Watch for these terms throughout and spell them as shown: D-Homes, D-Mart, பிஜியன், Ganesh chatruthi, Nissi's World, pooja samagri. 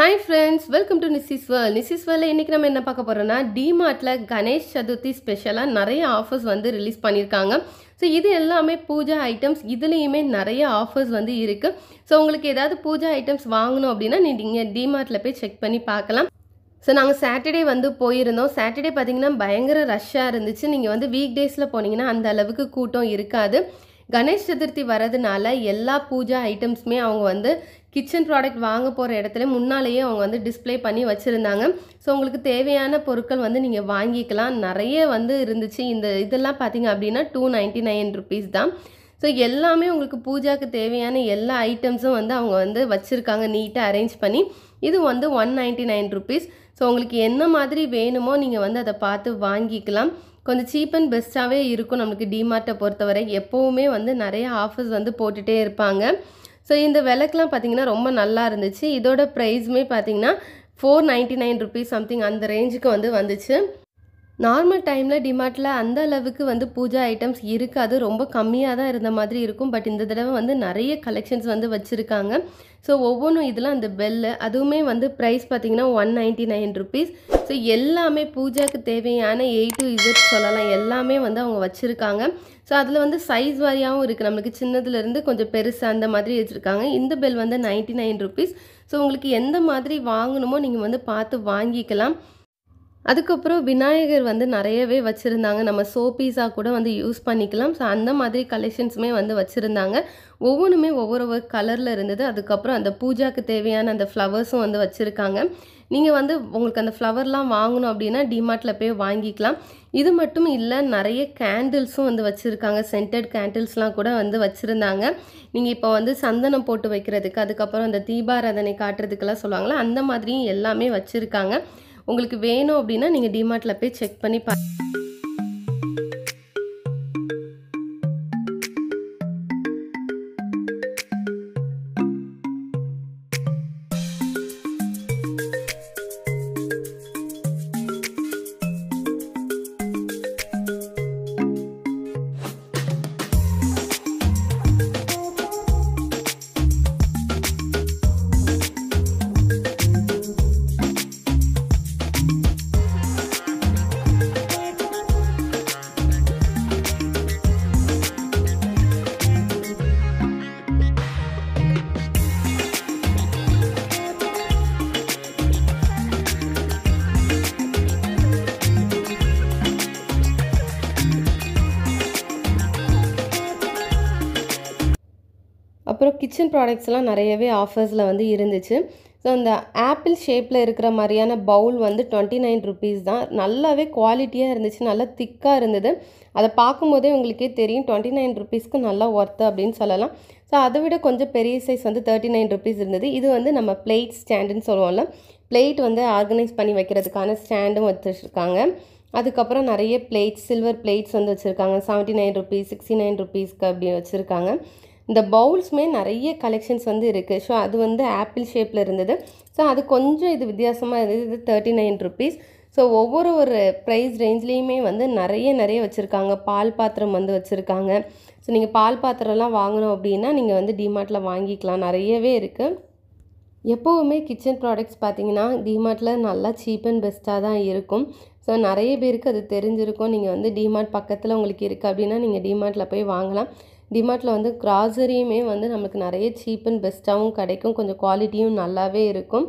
Hi friends, welcome to Nissi's World. Nissi's World இன்னைக்கு நம்ம என்ன பார்க்க போறோம்னா D-Martல கணேஷ் சதுர்த்தி ஸ்பெஷலா நிறைய ஆஃபர்ஸ் வந்து ரிலீஸ் பண்ணிருக்காங்க. So இது எல்லாமே பூஜை ஐட்டம்ஸ். இதுலயுமே நிறைய ஆஃபர்ஸ் வந்து இருக்கு. So உங்களுக்கு ஏதாவது பூஜை ஐட்டம்ஸ் வாங்கணும் அப்படினா நீங்க D-Martல போய் செக் பண்ணி பார்க்கலாம். So நாங்க சாட்டர்டே வந்து போயிருந்தோம். சாட்டர்டே பாத்தீங்கன்னா பயங்கர ரஷ்ஷா இருந்துச்சு. நீங்க வந்து வீக் டேஸ்ல போனீங்கன்னா அந்த அளவுக்கு கூட்டம் இருக்காது. கணேஷ் சதுர்த்தி வரதுனால எல்லா பூஜா ஐட்டம்ஸ்மே அவங்க வந்து கிச்சன் ப்ராடக்ட் வாங்க போற இடத்துல முன்னாலேயே அவங்க வந்து டிஸ்ப்ளே பண்ணி வச்சிருந்தாங்க. சோ உங்களுக்கு தேவையான பொருட்கள் வந்து நீங்க வாங்கிக்கலாம். நிறைய வந்து இருந்துச்சு. இந்த இதெல்லாம் பாத்தீங்க அப்படினா 299 ரூபீஸ் தான். சோ எல்லாமே உங்களுக்கு பூஜாக்கு தேவையான எல்லா ஐட்டம்ஸும் வந்து அவங்க வந்து வச்சிருக்காங்க நீட்டா அரேஞ்ச் பண்ணி. இது வந்து 199 ரூபீஸ். சோ உங்களுக்கு என்ன மாதிரி வேணுமோ நீங்க வந்து அத பார்த்து வாங்கிக்கலாம். கொஞ்சம் சீப் அண்ட் பெஸ்ட்டாகவே இருக்கும். நமக்கு டிமார்ட்டை பொறுத்தவரை எப்போவுமே வந்து நிறைய ஆஃபர்ஸ் வந்து போட்டுகிட்டே இருப்பாங்க. ஸோ இந்த விலைக்கெலாம் பார்த்திங்கன்னா ரொம்ப நல்லா இருந்துச்சு. இதோட ப்ரைஸுமே பார்த்திங்கன்னா 499 ருபீஸ் சம்திங் அந்த ரேஞ்சுக்கு வந்து வந்துச்சு. நார்மல் டைமில் டிமார்ட்டில் அந்த அளவுக்கு வந்து பூஜா ஐட்டம்ஸ் இருக்காது. ரொம்ப கம்மியாக தான் இருந்த மாதிரி இருக்கும். பட் இந்த தடவை வந்து நிறைய கலெக்ஷன்ஸ் வந்து வச்சுருக்காங்க. ஸோ ஒவ்வொன்றும் இதெல்லாம் அந்த பெல்லு அதுவுமே வந்து ப்ரைஸ் பார்த்திங்கன்னா 199 ருபீஸ். ஸோ எல்லாமே பூஜாக்கு தேவையான A to Z சொல்லலாம் எல்லாமே வந்து அவங்க வச்சுருக்காங்க. ஸோ அதில் வந்து சைஸ் வாரியாகவும் இருக்குது. நம்மளுக்கு சின்னதுலேருந்து கொஞ்சம் பெருசாக அந்த மாதிரி வச்சுருக்காங்க. இந்த பெல் வந்து 99 ருபீஸ். ஸோ உங்களுக்கு எந்த மாதிரி வாங்கணுமோ நீங்கள் வந்து பார்த்து வாங்கிக்கலாம். அதுக்கப்புறம் விநாயகர் வந்து நிறையவே வச்சுருந்தாங்க. நம்ம சோப்பீஸாக கூட வந்து யூஸ் பண்ணிக்கலாம். ஸோ அந்த மாதிரி கலெக்ஷன்ஸுமே வந்து வச்சுருந்தாங்க. ஒவ்வொன்றுமே ஒவ்வொரு கலரில் இருந்தது. அதுக்கப்புறம் அந்த பூஜாக்கு தேவையான அந்த ஃப்ளவர்ஸும் வந்து வச்சுருக்காங்க. நீங்கள் வந்து உங்களுக்கு அந்த ஃப்ளவர்லாம் வாங்கணும் அப்படின்னா டிமார்ட்டில் போய் வாங்கிக்கலாம். இது மட்டும் இல்லை, நிறைய கேண்டில்ஸும் வந்து வச்சுருக்காங்க. சென்டட் கேண்டில்ஸ்லாம் கூட வந்து வச்சுருந்தாங்க. நீங்கள் இப்போ வந்து சந்தனம் போட்டு வைக்கிறதுக்கு அதுக்கப்புறம் அந்த தீபாராதனை காட்டுறதுக்கெல்லாம் சொல்லுவாங்களா அந்த மாதிரியும் எல்லாமே வச்சுருக்காங்க. உங்களுக்கு வேணும் அப்படின்னா நீங்கள் டிமார்ட்டில் போய் செக் பண்ணி அப்புறம் கிச்சன் ப்ராடக்ட்ஸ்லாம் நிறையவே ஆஃபர்ஸில் வந்து இருந்துச்சு. ஸோ அந்த ஆப்பிள் ஷேப்பில் இருக்கிற மாதிரியான பவுல் வந்து 29 ருபீஸ் தான். நல்லாவே குவாலிட்டியாக இருந்துச்சு. நல்லா திக்காக இருந்தது. அதை பார்க்கும்போதே உங்களுக்கே தெரியும் 29 ருபீஸ்க்கு நல்லா ஒர்த்து அப்படின்னு சொல்லலாம். ஸோ அதை விட கொஞ்சம் பெரிய சைஸ் வந்து 39 ருபீஸ் இருந்தது. இது வந்து நம்ம பிளேட் ஸ்டாண்டுன்னு சொல்லுவோம்ல, பிளேட் வந்து ஆர்கனைஸ் பண்ணி வைக்கிறதுக்கான ஸ்டாண்டும் வச்சுருக்காங்க. அதுக்கப்புறம் நிறைய பிளேட்ஸ், சில்வர் பிளேட்ஸ் வந்து வச்சுருக்காங்க. 79 ருபீஸ் 69 ருபீஸ்க்கு அப்படி வச்சுருக்காங்க. இந்த பவுல்ஸுமே நிறைய கலெக்ஷன்ஸ் வந்து இருக்குது. ஸோ அது வந்து ஆப்பிள் ஷேப்பில் இருந்தது. ஸோ அது கொஞ்சம் இது வித்தியாசமாக இருந்தது. இது 39 ருபீஸ். ஸோ ஒவ்வொரு ப்ரைஸ் ரேஞ்ச்லேயுமே வந்து நிறைய வச்சுருக்காங்க. பால் பாத்திரம் வந்து வச்சுருக்காங்க. ஸோ நீங்கள் பால் பாத்திரம்லாம் வாங்கணும் அப்படின்னா நீங்கள் வந்து டிமார்ட்டில் வாங்கிக்கலாம். நிறையவே இருக்குது. எப்போவுமே கிச்சன் ப்ராடக்ட்ஸ் பார்த்திங்கன்னா டிமார்ட்டில் நல்லா சீப் அண்ட் பெஸ்ட்டாக தான் இருக்கும். ஸோ நிறைய பேருக்கு அது தெரிஞ்சிருக்கும். நீங்கள் வந்து டிமார்ட் பக்கத்தில் உங்களுக்கு இருக்குது அப்படின்னா நீங்கள் டிமார்ட்டில் போய் வாங்கலாம். டிமார்ட்டில் வந்து கிராசரியுமே வந்து நம்மளுக்கு நிறைய சீப் அண்ட் பெஸ்ட்டாகவும் கிடைக்கும். கொஞ்சம் குவாலிட்டியும் நல்லாவே இருக்கும்.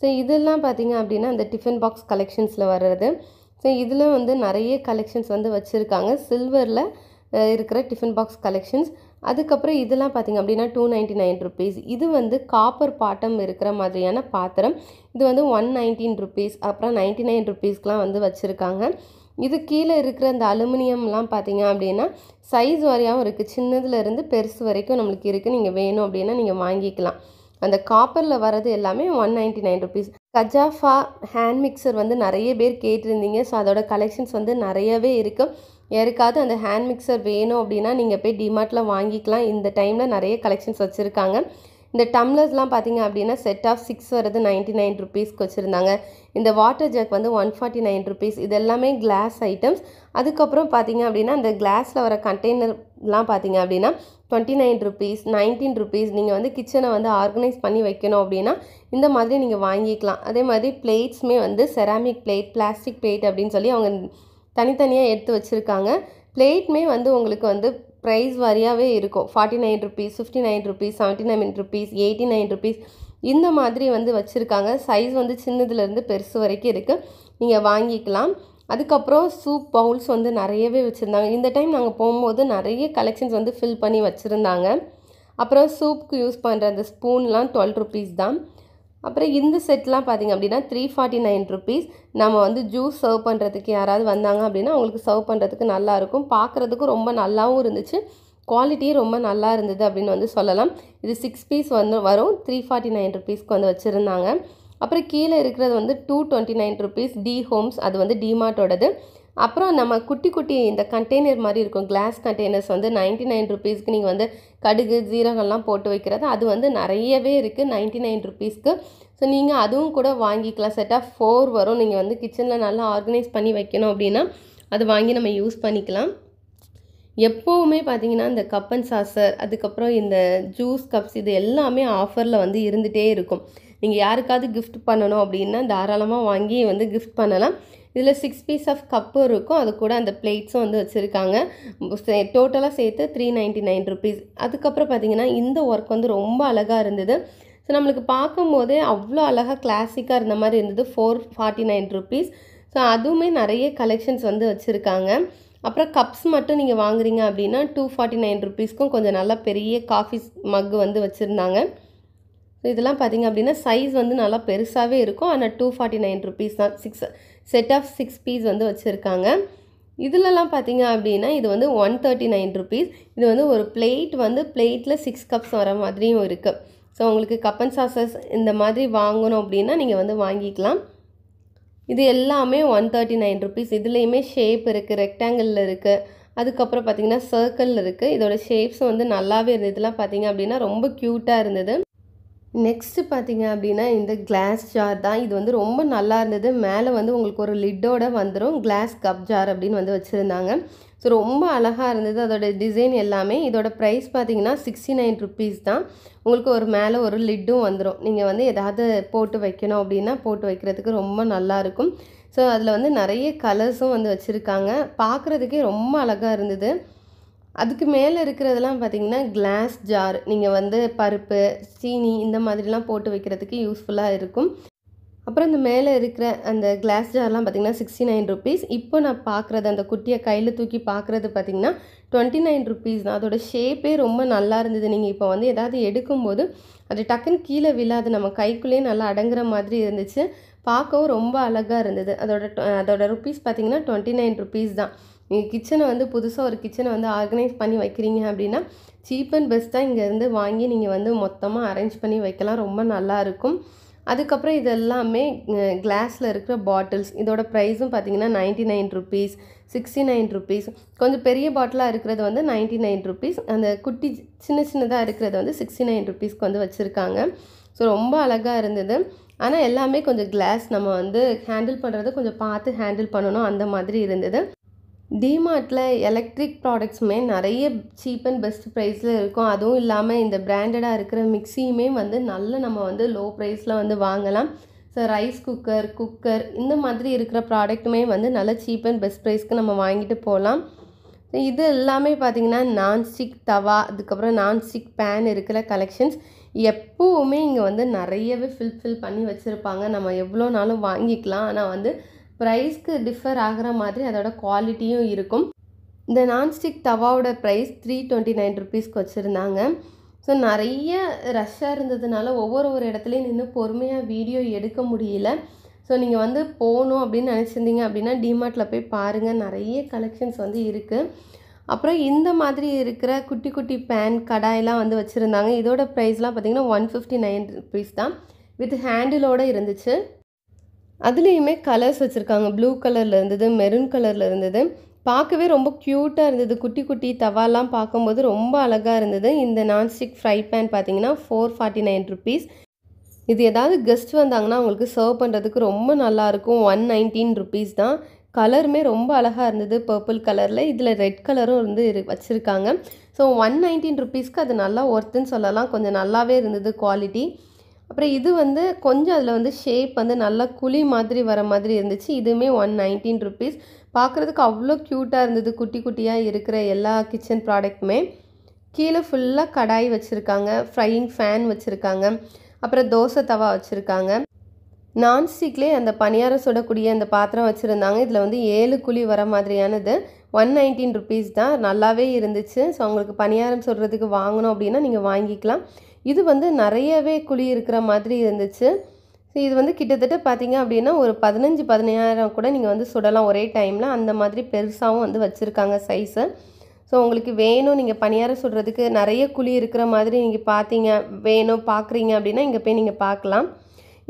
ஸோ இதெல்லாம் பார்த்திங்க அப்படின்னா அந்த டிஃபன் பாக்ஸ் கலெக்ஷன்ஸில் வர்றது. ஸோ இதில் வந்து நிறைய கலெக்ஷன்ஸ் வந்து வச்சுருக்காங்க. சில்வரில் இருக்கிற டிஃபன் பாக்ஸ் கலெக்ஷன்ஸ். அதுக்கப்புறம் இதெல்லாம் பார்த்திங்க அப்படின்னா 299 ருபீஸ். இது வந்து காப்பர் பாட்டம் இருக்கிற மாதிரியான பாத்திரம். இது வந்து 119 ருபீஸ். அப்புறம் 99 ருபீஸ்க்கெலாம் வந்து வச்சுருக்காங்க. இது கீழே இருக்கிற அந்த அலுமினியம்லாம் பார்த்திங்க அப்படின்னா சைஸ் வரையாகவும் இருக்குது. சின்னதுலேருந்து பெருசு வரைக்கும் நம்மளுக்கு இருக்குது. நீங்கள் வேணும் அப்படின்னா நீங்கள் வாங்கிக்கலாம். அந்த காப்பரில் வர்றது எல்லாமே 199 ருபீஸ். கஜாஃபா ஹேண்ட் மிக்சர் வந்து நிறைய பேர் கேட்டிருந்தீங்க. ஸோ அதோட கலெக்ஷன்ஸ் வந்து நிறையவே இருக்குது. யாருக்காவது அந்த ஹேண்ட் மிக்சர் வேணும் அப்படின்னா நீங்கள் போய் டிமார்ட்டில் வாங்கிக்கலாம். இந்த டைமில் நிறைய கலெக்ஷன்ஸ் வச்சுருக்காங்க. இந்த டம்ளர்ஸ்லாம் பார்த்திங்க அப்படின்னா செட் ஆஃப் 6 வரது 99 ருபீஸ்க்கு வச்சுருந்தாங்க. இந்த வாட்டர் ஜக் வந்து 149 ருபீஸ். இது எல்லாமே கிளாஸ் ஐட்டம்ஸ். அதுக்கப்புறம் பார்த்திங்க அப்படின்னா அந்த கிளாஸில் வர கண்டெய்னர்லாம் பார்த்திங்க அப்படின்னா ₹29, ₹19 நீங்க வந்து கிச்சனை வந்து ஆர்கனைஸ் பண்ணி வைக்கணும் அப்படினா இந்த மாதிரி நீங்க வாங்கிக்கலாம். அதே மாதிரி பிளேட்ஸ்மே வந்து செராமிக் பிளேட், பிளாஸ்டிக் பிளேட் அப்படினு சொல்லி அவங்க தனித்தனியா எடுத்து வச்சிருக்காங்க. பிளேட்மே வந்து உங்களுக்கு வந்து price variaவே இருக்கும். ₹49, ₹59, ₹79, ₹89 இந்த மாதிரி வந்து வச்சிருக்காங்க. சைஸ் வந்து சின்னதுல இருந்து பெருசு வரைக்கும் இருக்கு. நீங்க வாங்கிக்கலாம். அதுக்கு அப்புறம் சூப் பவுல்ஸ் வந்து நிறையவே வச்சிருந்தாங்க. இந்த டைம் நாங்க போயும்போது நிறைய கலெக்ஷன்ஸ் வந்து ஃபில் பண்ணி வச்சிருந்தாங்க. அப்புறம் சூப்புக்கு யூஸ் பண்ற அந்த ஸ்பூன்லாம் ₹12 தான். அப்புறம் இந்த செட்லாம் பாத்தீங்க அப்படினா ₹349. நம்ம வந்து ஜூஸ் சர்வ் பண்றதுக்கு யாராவது வந்தாங்க அப்படினா உங்களுக்கு சர்வ் பண்றதுக்கு நல்லா இருக்கும். பார்க்கிறதுக்கு ரொம்ப நல்லாவும் இருந்துச்சு. குவாலிட்டி ரொம்ப நல்லா இருந்தது அப்படினு வந்து சொல்லலாம். இது 6 பீஸ் வந்து வரும். ₹349க்கு வந்து வச்சிருந்தாங்க. அப்புறம் கீழ இருக்குறது வந்து ₹229 D-Homes, அது வந்து D-Mart ஓடது. அப்புறம் நம்ம குட்டி குட்டி இந்த கண்டெய்னர் மாதிரி இருக்கும் கிளாஸ் கண்டெய்னர்ஸ் வந்து ₹99க்கு நீங்க வந்து கடுகு ஜீரகம் எல்லாம் போட்டு வைக்கிறது அது வந்து நிறையவே இருக்கு ₹99க்கு. சோ நீங்க அதுவும் கூட வாங்கிக்கலாம். செட் ஆஃப் 4 வரும். நீங்க வந்து கிச்சன்ல நல்லா ஆர்கனைஸ் பண்ணி வைக்கணும் அப்படினா அது வாங்கி நம்ம யூஸ் பண்ணிக்கலாம். எப்பவுமே பாத்தீங்கன்னா இந்த கப் அண்ட் சாசர், அதுக்கு அப்புறம் இந்த ஜூஸ் கப்ஸ் இது எல்லாமே ஆஃபர்ல வந்து இருந்துட்டே இருக்கும். நீங்க யாருக்காவது gift பண்ணனும் அப்படினா தாராளமா வாங்கி வந்து gift பண்ணலாம். இதுல 6 பீஸ் ஆஃப் கப் இருக்கும். அது கூட அந்த பிளேட்ஸும் வந்து வச்சிருக்காங்க. டோட்டலா சேர்த்து ₹399. அதுக்கு அப்புறம் பாத்தீங்கன்னா இந்த work வந்து ரொம்ப அழகா இருந்தது. சோ நமக்கு பாக்கும்போது அவ்ளோ அழகா கிளாசிக்கா இருந்த மாதிரி இருந்தது. ₹449. சோ அதுமே நிறைய கலெக்ஷன்ஸ் வந்து வச்சிருக்காங்க. அப்புறம் கப்ஸ் மட்டும் நீங்க வாங்குறீங்க அப்படினா ₹249க்கு கொஞ்சம் நல்ல பெரிய காபி மக் வந்து வச்சிருந்தாங்க. இதெல்லாம் பாத்தீங்க அப்படினா சைஸ் வந்து நல்லா பெருசாவே இருக்கும். ஆனா ₹249 தான். 6 செட் ஆஃப் 6 பீஸ் வந்து வச்சிருக்காங்க. இதெல்லாம் பாத்தீங்க அப்படினா இது வந்து ₹139. இது வந்து ஒரு பிளேட் வந்து பிளேட்ல 6 கப்ஸ் வர மாதிரியும் இருக்கு. சோ உங்களுக்கு கப் அண்ட் சாசஸ் இந்த மாதிரி வாங்கணும் அப்படினா நீங்க வந்து வாங்கிக்கலாம். இது எல்லாமே ₹139. இதுலயுமே ஷேப் இருக்கு, ரெக்டாங்கிள்ல இருக்கு, அதுக்கு அப்புறம் பாத்தீங்கன்னா சர்க்கிள்ல இருக்கு. இதோட ஷேப்ஸ் வந்து நல்லாவே இருந்தது. இதெல்லாம் பாத்தீங்க அப்படினா ரொம்ப கியூட்டா இருந்தது. நெக்ஸ்ட் பாத்தீங்க அப்படினா இந்த கிளாஸ் ஜார் தான். இது வந்து ரொம்ப நல்லா இருந்தது. மேலே வந்து உங்களுக்கு ஒரு லிட்டோட வந்திரும். கிளாஸ் கப் ஜார் அப்படினு வந்து வச்சிருந்தாங்க. சோ ரொம்ப அழகா இருந்தது அதோட டிசைன் எல்லாமே. இதோட பிரைஸ் பாத்தீங்கன்னா ₹69 தான். உங்களுக்கு ஒரு மேலே ஒரு லிட்டும் வந்திரும். நீங்க வந்து எதாவது போட்டு வைக்கணும் அப்படினா போட்டு வைக்கிறதுக்கு ரொம்ப நல்லா இருக்கும். சோ அதுல வந்து நிறைய கலர்ஸும் வந்து வச்சிருக்காங்க. பார்க்கிறதுக்கே ரொம்ப அழகா இருந்தது. அதுக்கு மேல இருக்குறதெல்லாம் பாத்தீங்கன்னா கிளாஸ் ஜார். நீங்க வந்து பருப்பு, சீனி இந்த மாதிரிலாம் போட்டு வைக்கிறதுக்கு யூஸ்ஃபுல்லா இருக்கும். அப்புறம் இந்த மேல இருக்குற அந்த கிளாஸ் ஜார்லாம் பாத்தீங்கன்னா ₹69. இப்போ நான் பார்க்கிறது அந்த குட்டிய கையில தூக்கி பார்க்கிறது பாத்தீங்கன்னா ₹29 தான். அதோட ஷேப்பே ரொம்ப நல்லா இருந்தது. நீங்க இப்போ வந்து எதாவது எடுக்கும்போது அது டக்கன் கீழ விழாது. நம்ம கைக்குள்ளே நல்லா அடங்கற மாதிரி இருந்துச்சு. பார்க்கவும் ரொம்ப அழகா இருந்தது. அதோட ரூபீஸ் பாத்தீங்கன்னா ₹29 தான். நீங்க கிச்சனை வந்து புதுசா ஒரு கிச்சனை வந்து ஆர்கனைஸ் பண்ணி வைக்கிறீங்க அப்படினா cheap and best தான் இங்க இருந்து வாங்கி நீங்க வந்து மொத்தமா அரேஞ்ச் பண்ணி வைக்கலாம். ரொம்ப நல்லா இருக்கும். அதுக்கு அப்புறம் இதெல்லாம்மே கிளாஸ்ல இருக்கிற பாட்டில்ஸ். இதோட பிரைஸும் பாத்தீங்கன்னா ₹99, ₹69. கொஞ்சம் பெரிய பாட்டிலா இருக்குறது வந்து ₹99. அந்த குட்டி சின்ன சின்னதா இருக்குறது வந்து ₹69க்கு வந்து வச்சிருக்காங்க. சோ ரொம்ப அழகா இருந்தது. ஆனா எல்லாமே கொஞ்சம் கிளாஸ், நம்ம வந்து ஹேண்டில் பண்றது கொஞ்சம் பார்த்து ஹேண்டில் பண்ணனும் அந்த மாதிரி இருந்தது. D-Martல எலக்ட்ரிக் ப்ராடக்ட்ஸ்மே நிறைய cheap and best priceல இருக்கும். அதுவும் இல்லாம இந்த பிராண்டடா இருக்கிற மிக்ஸியுமே வந்து நல்ல நம்ம வந்து லோ பிரைஸ்ல வந்து வாங்கலாம். சோ ரைஸ் குக்கர், குக்கர் இந்த மாதிரி இருக்கிற ப்ராடக்ட்டுமே வந்து நல்ல cheap and best priceக்கு நம்ம வாங்கிட்டு போலாம். இது எல்லாமே பாத்தீங்கன்னா நான் ஸ்டிக் தவா, அதுக்கு அப்புறம் நான் ஸ்டிக் pan இருக்குற கலெக்ஷன்ஸ் எப்பவுமே இங்க வந்து நிறையவே ஃபில் பண்ணி வச்சிருப்பாங்க. நம்ம எவ்வளவு நாளும் வாங்கிக்கலாம். ஆனா வந்து பிரைஸ்க்கு டிஃபர் ஆகுற மாதிரி அதோட குவாலிட்டியும் இருக்கும். இந்த நான்ஸ்டிக் தவாவோட பிரைஸ் ₹329க்கு வச்சிருந்தாங்க. சோ நிறைய ரஷ்ஷா இருந்ததனால ஒவ்வொரு இடத்துலயே நின்னு பொறுமையா வீடியோ எடுக்க முடியல. சோ நீங்க வந்து போணும் அப்படி நினைச்சிருந்தீங்க அப்படினா D-Martல போய் பாருங்க. நிறைய கலெக்ஷன்ஸ் வந்து இருக்கு. அப்புறம் இந்த மாதிரி இருக்கிற குட்டி குட்டி pan கடாயெல்லாம் வந்து வச்சிருந்தாங்க. இதோட பிரைஸ்லாம் பாத்தீங்கன்னா ₹159 தான். வித் ஹேண்டிலோட இருந்துச்சு. அதுலயுமே கலர்ஸ் வச்சிருக்காங்க. ப்ளூ கலர்ல இருந்தது, மெரூன் கலர்ல இருந்தது. பார்க்கவே ரொம்ப கியூட்டா இருந்தது. குட்டி குட்டி தவாலாம் பாக்கும்போது ரொம்ப அழகா இருந்தது. இந்த நான்ஸ்டிக் ஃப்ரை pan பாத்தீங்கன்னா ₹449. இது ஏதாவது கெஸ்ட் வந்தாங்கன்னா உங்களுக்கு சர்வ் பண்றதுக்கு ரொம்ப நல்லா இருக்கும். ₹119 தான். கலருமே ரொம்ப அழகாக இருந்தது பர்பிள் கலரில். இதில் ரெட் கலரும் வந்து வச்சுருக்காங்க. ஸோ 119 ருபீஸ்க்கு அது நல்லா ஒர்த்துன்னு சொல்லலாம். கொஞ்சம் நல்லாவே இருந்தது குவாலிட்டி. அப்புறம் இது வந்து கொஞ்சம் அதில் வந்து ஷேப் வந்து நல்லா குழி மாதிரி வர மாதிரி இருந்துச்சு. இதுவுமே 119 ருபீஸ். பார்க்குறதுக்கு அவ்வளோ க்யூட்டாக இருந்தது. குட்டி குட்டியாக இருக்கிற எல்லா கிச்சன் ப்ராடக்ட்டுமே. கீழே ஃபுல்லாக கடாய் வச்சுருக்காங்க, ஃப்ரையிங் ஃபேன் வச்சுருக்காங்க, அப்புறம் தோசை தவா வச்சுருக்காங்க. நான்ஸ்டிக்லேயே அந்த பணியாரம் சுடக்கூடிய அந்த பாத்திரம் வச்சுருந்தாங்க. இதில் வந்து 7 குழி வர மாதிரியானது 119 ருபீஸ் தான். நல்லாவே இருந்துச்சு. ஸோ உங்களுக்கு பணியாரம் சுடுறதுக்கு வாங்கணும் அப்படின்னா நீங்கள் வாங்கிக்கலாம். இது வந்து நிறையவே குழி இருக்கிற மாதிரி இருந்துச்சு. ஸோ இது வந்து கிட்டத்தட்ட பார்த்திங்க அப்படின்னா ஒரு 15-16 கூட நீங்கள் வந்து சுடலாம் ஒரே டைமில். அந்த மாதிரி பெருசாகவும் வந்து வச்சுருக்காங்க சைஸு. ஸோ உங்களுக்கு வேணும், நீங்கள் பணியாரம் சுடுறதுக்கு நிறைய குழி இருக்கிற மாதிரி நீங்கள் பார்க்குறீங்க அப்படின்னா இங்கே போய் நீங்கள் பார்க்கலாம்.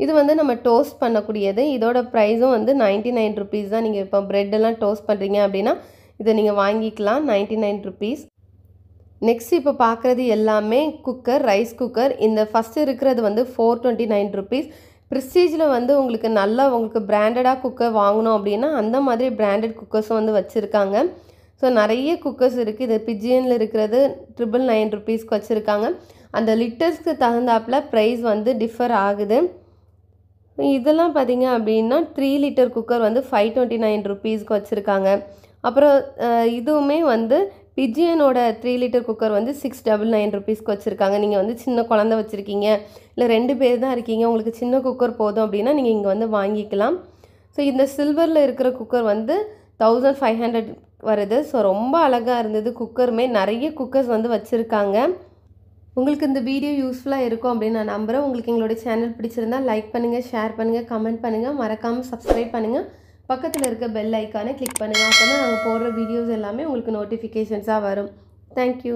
இது வந்து நம்ம டோஸ்ட் பண்ணக்கூடியது. இதோட ப்ரைஸும் வந்து 99 ருபீஸ் தான். நீங்கள் இப்போ ப்ரெட்டெல்லாம் டோஸ்ட் பண்ணுறீங்க அப்படின்னா இதை நீங்கள் வாங்கிக்கலாம், 99 ருபீஸ். நெக்ஸ்ட் இப்போ பார்க்குறது எல்லாமே குக்கர், ரைஸ் குக்கர். இந்த ஃபஸ்ட்டு இருக்கிறது வந்து 429 ருபீஸ். ப்ரெஸ்டீஜில் வந்து உங்களுக்கு நல்லா உங்களுக்கு பிராண்டடாக குக்கர் வாங்கணும் அப்படின்னா அந்த மாதிரி பிராண்டட் குக்கர்ஸும் வந்து வச்சுருக்காங்க. ஸோ நிறைய குக்கர்ஸ் இருக்குது. இது பிஜியனில் இருக்கிறது 999 ருபீஸ்க்கு வச்சுருக்காங்க. அந்த லிட்டர்ஸ்க்கு தகுந்தாப்பில் ப்ரைஸ் வந்து டிஃபர் ஆகுது. இதெல்லாம் பார்த்திங்க அப்படின்னா 3 லிட்டர் குக்கர் வந்து 529 ருபீஸ்க்கு வச்சுருக்காங்க. அப்புறம் இதுவுமே வந்து பிஜியனோட 3 லிட்டர் குக்கர் வந்து 699 ருபீஸ்க்கு வச்சுருக்காங்க. நீங்கள் வந்து சின்ன குழந்தை வச்சுருக்கீங்க, இல்லை 2 பேர் தான் இருக்கீங்க, உங்களுக்கு சின்ன குக்கர் போதும் அப்படின்னா நீங்கள் இங்கே வந்து வாங்கிக்கலாம். ஸோ இந்த சில்வரில் இருக்கிற குக்கர் வந்து 1500 வருது. ஸோ ரொம்ப அழகாக இருந்தது. குக்கருமே நிறைய குக்கர்ஸ் வந்து வச்சுருக்காங்க. உங்களுக்கு இந்த வீடியோ யூஸ்ஃபுல்லாக இருக்கும் அப்படின்னு நான் நம்புகிறேன். உங்களுக்கு எங்களோட சேனல் பிடிச்சிருந்தால் லைக் பண்ணுங்கள், ஷேர் பண்ணுங்கள், கமெண்ட் பண்ணுங்கள், மறக்காமல் சப்ஸ்கிரைப் பண்ணுங்கள். பக்கத்தில் இருக்க பெல் ஐக்கானை கிளிக் பண்ணுங்கள். அப்போ தான் நாங்கள் போடுற வீடியோஸ் எல்லாமே உங்களுக்கு நோட்டிஃபிகேஷன்ஸாக வரும். தேங்க்யூ.